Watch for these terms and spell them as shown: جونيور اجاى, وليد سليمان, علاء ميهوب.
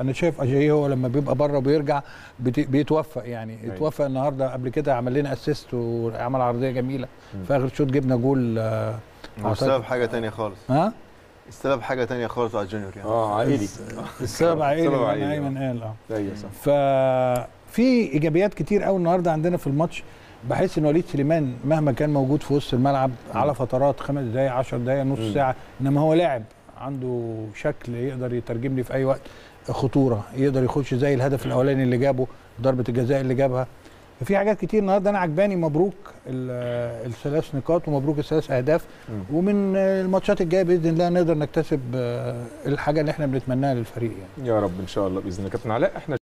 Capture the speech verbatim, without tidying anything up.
انا شايف اجاييه هو لما بيبقى بره وبيرجع بيتوفق يعني أيوة. اتوفق النهارده قبل كده، عمل لنا اسيست وعمل عرضيه جميله م. في اخر شوط جبنا جول. السبب حاجه ثانيه خالص. ها السبب حاجه ثانيه خالص على الجونيور يعني. اه عائلي. السبب عائلي يعني ايمن قال اه ايوه صح. ففي ايجابيات كتير قوي النهارده عندنا في الماتش. بحس ان وليد سليمان مهما كان موجود في وسط الملعب على فترات خمس دقائق عشر دقائق نص ساعه، انما هو لاعب عنده شكل يقدر يترجم لي في اي وقت خطوره، يقدر يخش زي الهدف الاولاني اللي جابه، ضربه الجزاء اللي جابها. في حاجات كتير النهارده انا عجباني. مبروك الثلاث نقاط ومبروك الثلاث اهداف، ومن الماتشات الجايه باذن الله نقدر نكتسب الحاجه اللي احنا بنتمناها للفريق يعني. يا رب ان شاء الله باذن الله. كابتن علاء احنا